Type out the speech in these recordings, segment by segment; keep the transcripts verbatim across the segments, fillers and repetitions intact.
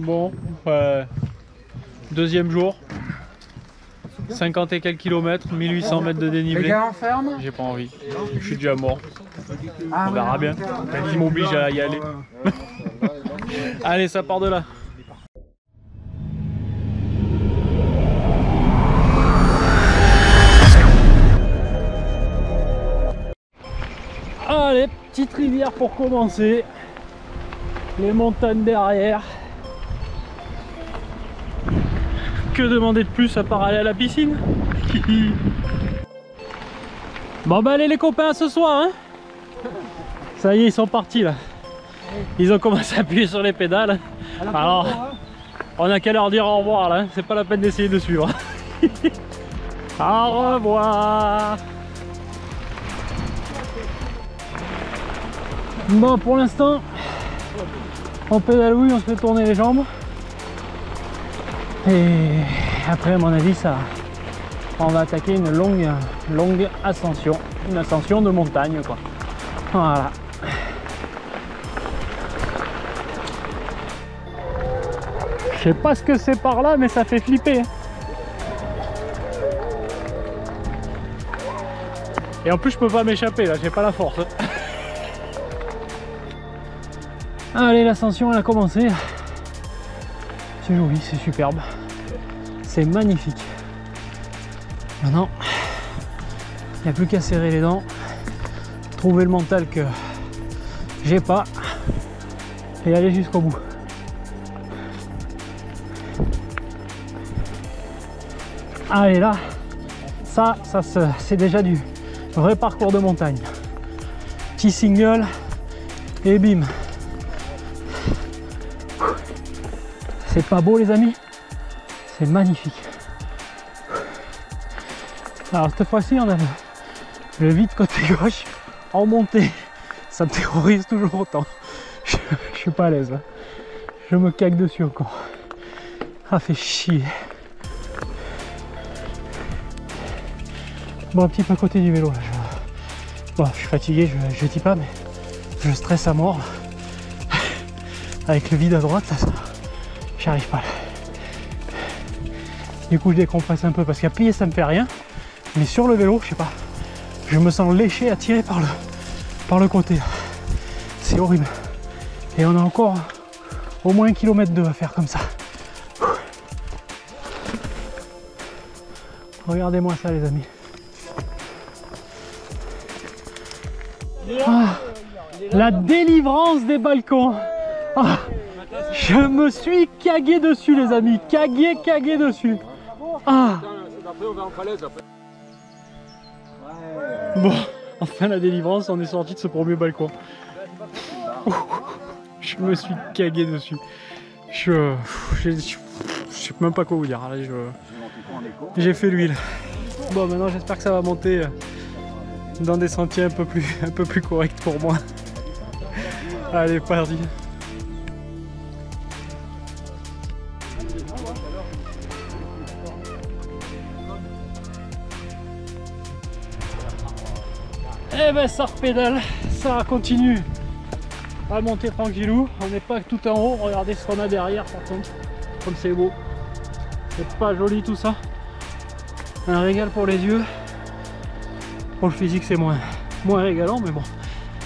Bon, euh, deuxième jour, cinquante et quelques kilomètres, mille huit cents mètres de dénivelé. Les gars, on ferme ? J'ai pas envie, je suis déjà mort. Ah, on verra bien, ils m'obligent à y aller. Allez, ça part de là. Allez, petite rivière pour commencer. Les montagnes derrière. Que demander de plus à part aller à la piscine? Bon bah allez les copains, ce soir hein. Ça y est, ils sont partis là. Ils ont commencé à appuyer sur les pédales. Alors, on a qu'à leur dire au revoir là, c'est pas la peine d'essayer de suivre. Au revoir. Bon, pour l'instant, on pédalouille, on se fait tourner les jambes. Et après, à mon avis, ça, on va attaquer une longue, longue ascension, une ascension de montagne, quoi. Voilà. Je sais pas ce que c'est par là, mais ça fait flipper. Et en plus, je peux pas m'échapper là, j'ai pas la force. Allez, l'ascension, elle a commencé. C'est joli, c'est superbe, c'est magnifique. Maintenant, il n'y a plus qu'à serrer les dents, trouver le mental que j'ai pas et aller jusqu'au bout. Allez là, ça, ça c'est déjà du vrai parcours de montagne. Petit single et bim. C'est pas beau les amis, c'est magnifique. Alors cette fois-ci on a le, le vide côté gauche en montée. Ça me terrorise toujours autant. Je, je suis pas à l'aise là. Je me cague dessus encore. Ah fait chier. Bon un petit peu à côté du vélo là. Je, bon, je suis fatigué, je, je dis pas mais je stresse à mort. Avec le vide à droite ça. J'arrive pas là. Du coup je décompresse un peu parce qu'à plier ça me fait rien. Mais sur le vélo, je sais pas. Je me sens léché, attiré par le, par le côté. C'est horrible. Et on a encore au moins un kilomètre deux à faire comme ça. Regardez-moi ça les amis. Ah, la délivrance des balcons. Ah. Je me suis cagué dessus les amis, cagué, cagué dessus. Ah. Bon, enfin la délivrance, on est sorti de ce premier balcon. Je me suis cagué dessus. Je, je, je, je sais même pas quoi vous dire. J'ai fait l'huile. Bon, maintenant j'espère que ça va monter dans des sentiers un peu plus, un peu plus corrects pour moi. Allez, parti. Eh ben ça repédale, ça continue à monter tranquillou. On n'est pas tout en haut, regardez ce qu'on a derrière par contre, comme c'est beau. C'est pas joli tout ça. Un régal pour les yeux. Pour le physique c'est moins, moins régalant mais bon,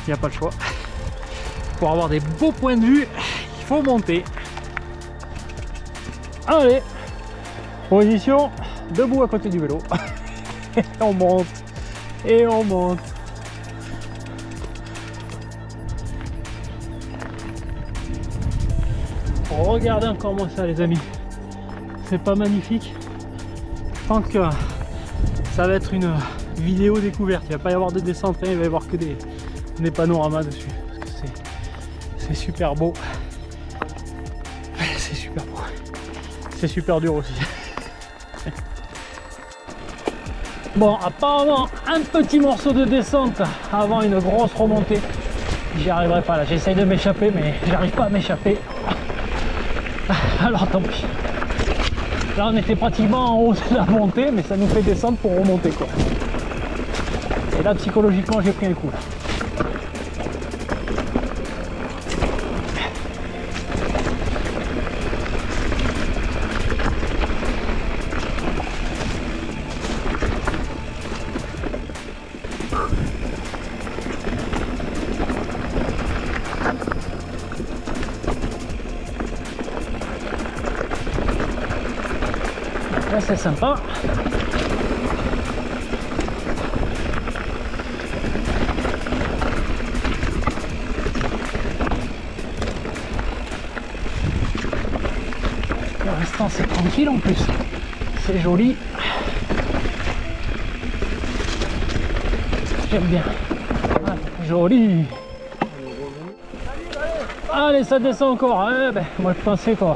il n'y a pas le choix. Pour avoir des beaux points de vue, il faut monter. Allez, position, debout à côté du vélo. Et on monte, et on monte. Regardez encore moi ça les amis, c'est pas magnifique. Je pense que ça va être une vidéo découverte, il va pas y avoir de descente, il va y avoir que des, des panoramas dessus. C'est super beau, c'est super beau, c'est super dur aussi. Bon apparemment un petit morceau de descente avant une grosse remontée, j'y arriverai pas là, j'essaye de m'échapper mais j'arrive pas à m'échapper. Alors tant pis. Là on était pratiquement en haut de la montée mais ça nous fait descendre pour remonter quoi. Et là psychologiquement j'ai pris un coup. ça c'est sympa. Pour l'instant c'est tranquille, en plus c'est joli, j'aime bien. Voilà, joli. Allez, ça descend encore, eh ben, moi je pensais quoi.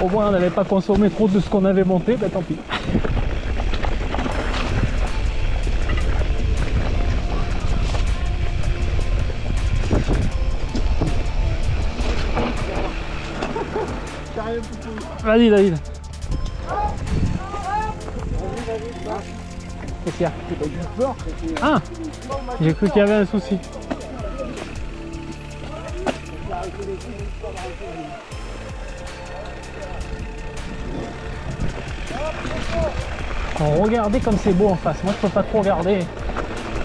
Au moins on n'avait pas consommé trop de ce qu'on avait monté, ben tant pis. Vas-y David. Qu'est-ce qu'il y a? Ah, j'ai cru qu'il y avait un souci. Regardez comme c'est beau en face. Moi je peux pas trop regarder,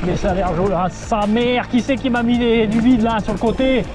mais ça a l'air joli. Ah, sa mère, qui c'est qui m'a mis des, du vide là sur le côté?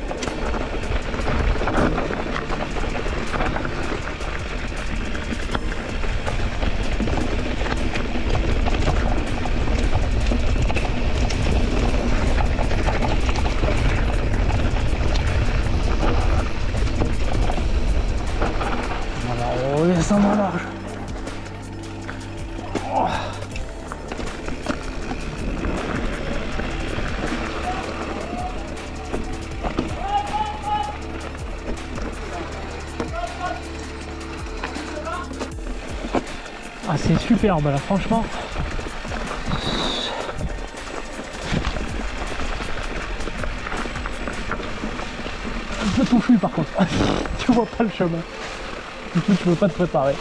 Ah, c'est superbe là, franchement. Un peu touffu par contre. Tu vois pas le chemin. Du coup, tu peux pas te préparer.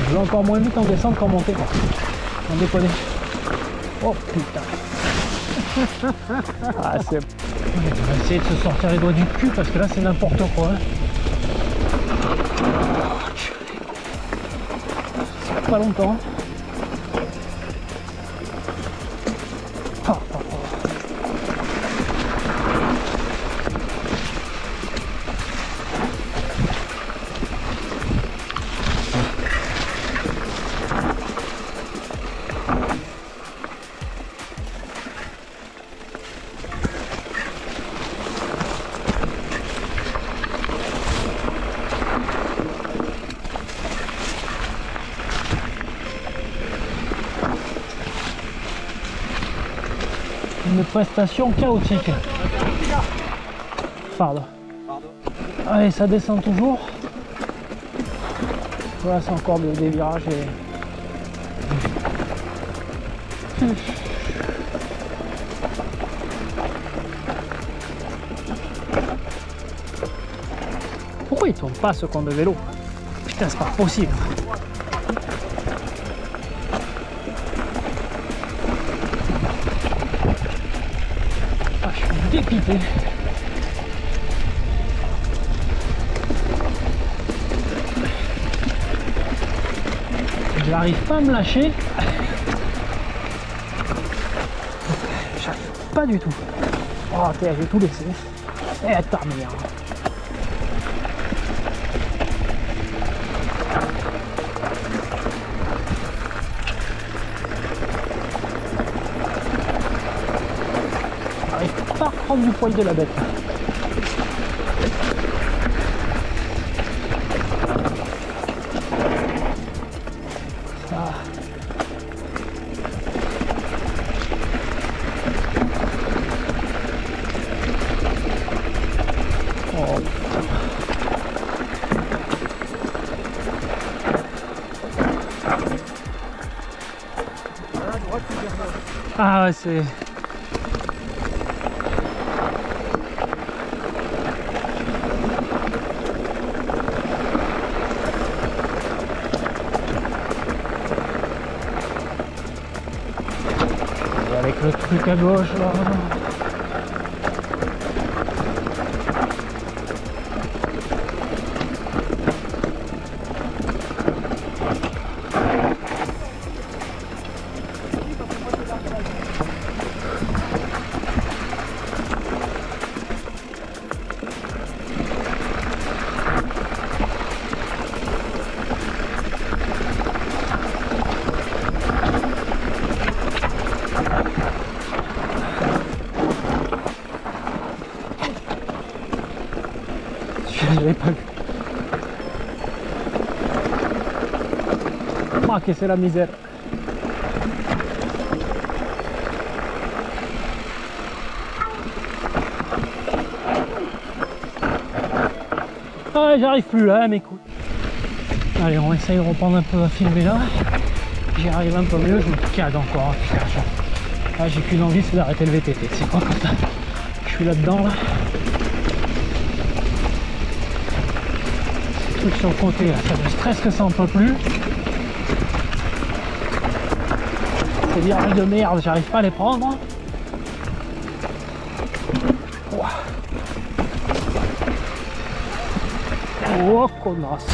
Je vais encore moins vite en descendre qu'en monter, quoi. On déconne. Oh putain. Ah, c'est... On va essayer de se sortir les doigts du cul parce que là c'est n'importe quoi. Hein. C'est pas longtemps. Oh, oh, oh. Une prestation chaotique. Pardon. Allez, ça descend toujours. Voilà, c'est encore des, des virages et... Hum. Pourquoi ils tournent pas ce con de vélo? Putain, c'est pas possible. Dépité. J'arrive pas à me lâcher. J'arrive pas du tout. Oh, je vais tout laisser. Et à dormir. Pas prendre du poil de la bête. Ah. Oh. Ah ouais, c'est... Le truc à gauche là. l'époque. Ah, que c'est la misère. Ah, j'arrive plus là, mes couilles. Allez, on essaye de reprendre un peu à filmer là. J'y arrive un peu mieux, je me cadre encore. Hein, putain, ah, j'ai qu'une envie, c'est d'arrêter le V T T. C'est quoi comme ça? Je suis là-dedans là. C'est tout sur le côté là, ça me stresse que ça en peut plus. Ces virages de merde, j'arrive pas à les prendre. Ouah. Oh connasse.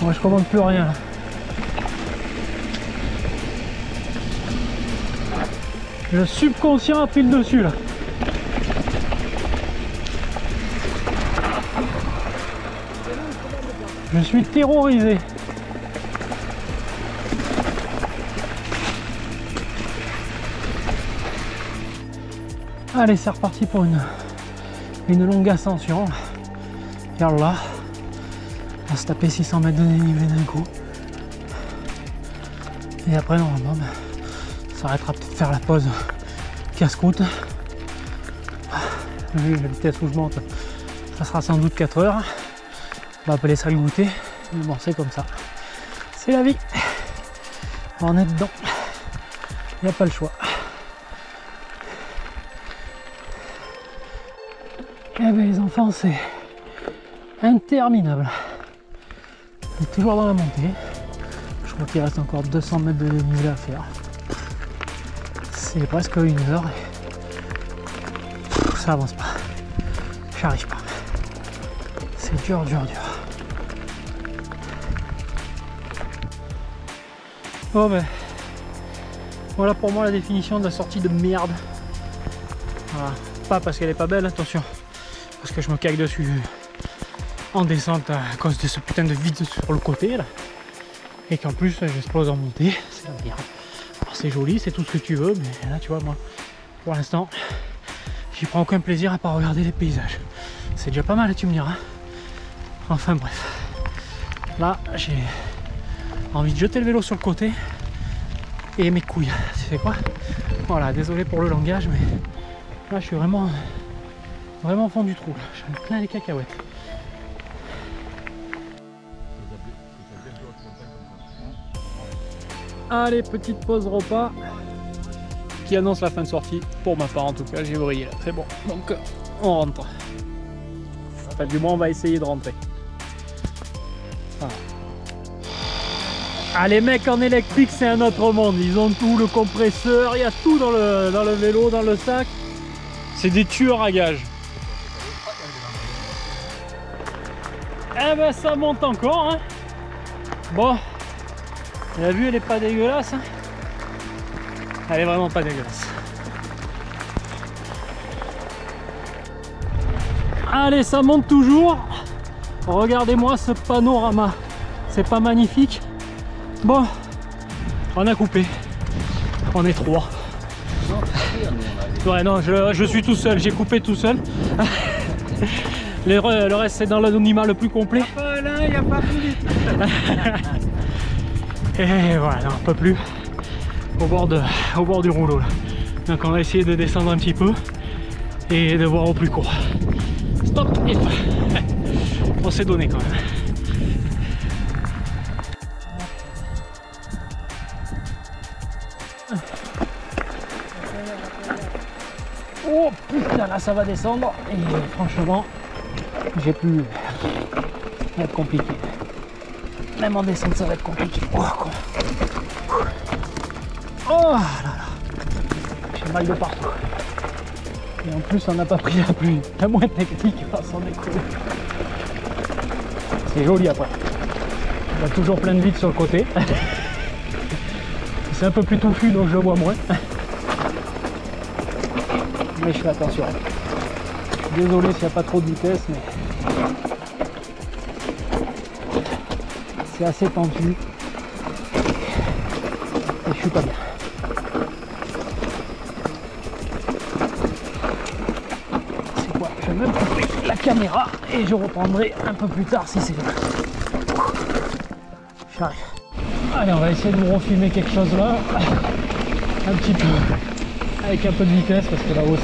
Moi je commande plus rien là. Le subconscient a pris le dessus là. Je suis terrorisé. Allez, c'est reparti pour une, une longue ascension. Regarde là, on va se taper six cents mètres de dénivelé d'un coup. Et après, normalement, on s'arrêtera peut-être de faire la pause casse-croûte. Vu la vitesse où je monte, ça sera sans doute quatre heures. On va appeler ça le goûter. Mais bon, c'est comme ça. C'est la vie. On en est dedans. Il n'y a pas le choix. Eh bien les enfants, c'est interminable. On est toujours dans la montée. Je crois qu'il reste encore deux cents mètres de dénivelé à faire. C'est presque une heure. Pff, ça avance pas. J'arrive pas. C'est dur, dur, dur. Bon ben, voilà pour moi la définition de la sortie de merde. Voilà. Pas parce qu'elle est pas belle, attention. Parce que je me cague dessus en descente à cause de ce putain de vide sur le côté là, et qu'en plus j'explose en montée, c'est la merde. C'est joli, c'est tout ce que tu veux, mais là tu vois, moi pour l'instant j'y prends aucun plaisir à part regarder les paysages. C'est déjà pas mal, tu me diras. Enfin bref, là j'ai envie de jeter le vélo sur le côté et mes couilles, tu sais quoi, voilà, désolé pour le langage, mais là je suis vraiment Vraiment au fond du trou, j'en ai plein les cacahuètes. Allez, petite pause repas qui annonce la fin de sortie. Pour ma part en tout cas, j'ai brillé là, c'est bon. Donc on rentre. Enfin du moins on va essayer de rentrer. Voilà. Ah les mecs en électrique c'est un autre monde, ils ont tout, le compresseur, il y a tout dans le, dans le vélo, dans le sac. C'est des tueurs à gages. Eh ben ça monte encore hein. Bon, la vue elle est pas dégueulasse hein. Elle est vraiment pas dégueulasse. Allez, ça monte toujours. Regardez-moi ce panorama. C'est pas magnifique? Bon, on a coupé. On est trois. Ouais non, je, je suis tout seul, j'ai coupé tout seul. Les, le reste c'est dans l'anonymat le plus complet. Il n'y a pas Alain, il n'y a pas Philippe. Et voilà, non, on peut plus. Au bord, de, au bord du rouleau là. Donc on va essayer de descendre un petit peu et de voir au plus court. Stop. On s'est donné quand même. Oh putain, là ça va descendre et franchement j'ai plus, ça va être compliqué, même en descente ça va être compliqué. Oh, quoi. Oh là là, j'ai mal de partout et en plus on n'a pas pris la pluie, la moins technique va s'en découler. C'est joli après, il y a toujours plein de vide sur le côté. C'est un peu plus touffu donc je vois moins. Mais je fais attention. Désolé s'il n'y a pas trop de vitesse, mais c'est assez tendu et je suis pas bien. C'est quoi? Je vais même couper. caméra et je reprendrai un peu plus tard si c'est bien. J'arrive. Allez, on va essayer de vous refilmer quelque chose là, un petit peu, avec un peu de vitesse, parce que là-haut,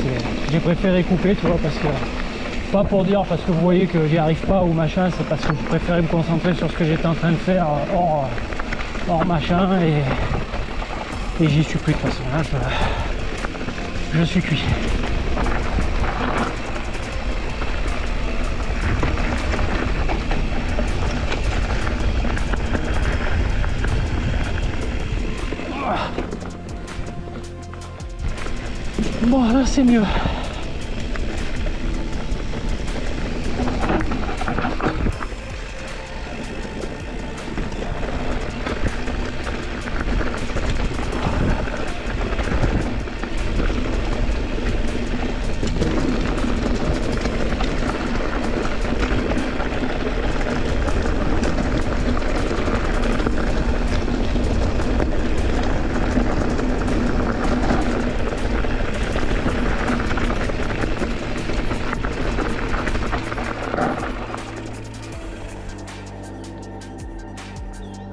j'ai préféré couper, tu vois, parce que, pas pour dire, parce que vous voyez que j'y arrive pas ou machin, c'est parce que je préférais me concentrer sur ce que j'étais en train de faire hors, hors machin, et, et j'y suis plus de toute façon, hein, je, je suis cuit. Bon, là c'est mieux.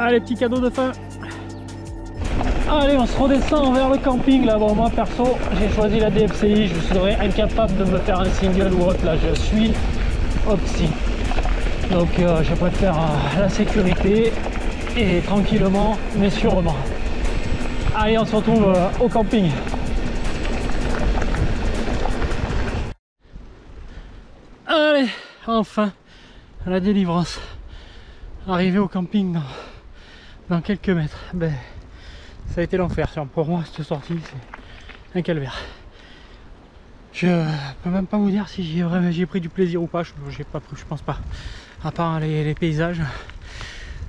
Les petits cadeaux de fin. Allez, on se redescend vers le camping là. Bon, moi perso j'ai choisi la D F C I, je serais incapable de me faire un single ou autre là, je suis oxy, donc euh, je préfère euh, la sécurité et tranquillement mais sûrement. Allez, on se retrouve euh, au camping. Allez, enfin la délivrance, arrivé au camping dans dans quelques mètres. Ben, ça a été l'enfer pour moi, cette sortie, c'est un calvaire. Je peux même pas vous dire si j'ai vraiment j'ai pris du plaisir ou pas. Je j'ai pas pris, je pense pas, à part les, les paysages,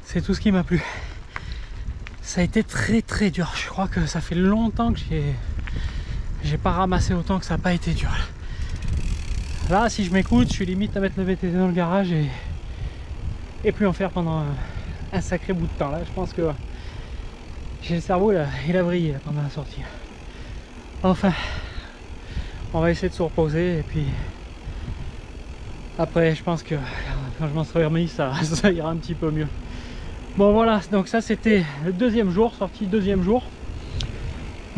c'est tout ce qui m'a plu. Ça a été très très dur, je crois que ça fait longtemps que j'ai j'ai pas ramassé autant que ça n'a pas été dur. Là si je m'écoute, je suis limite à mettre le V T T dans le garage et, et plus en faire pendant un sacré bout de temps. Là je pense que j'ai le cerveau là, il a brillé là, pendant la sortie. Enfin, on va essayer de se reposer et puis après je pense que quand je m'en serai remis, ça, ça ira un petit peu mieux. Bon voilà, donc ça c'était le deuxième jour, sortie deuxième jour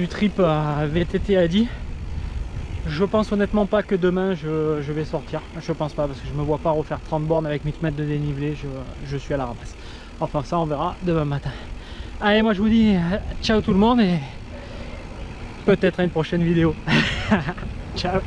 du trip à V T T A D I. Je pense honnêtement pas que demain je, je vais sortir, je pense pas, parce que je me vois pas refaire trente bornes avec mille mètres de dénivelé, je, je suis à la ramasse. Enfin ça on verra demain matin. Allez, moi je vous dis ciao tout le monde et peut-être à une prochaine vidéo. Ciao.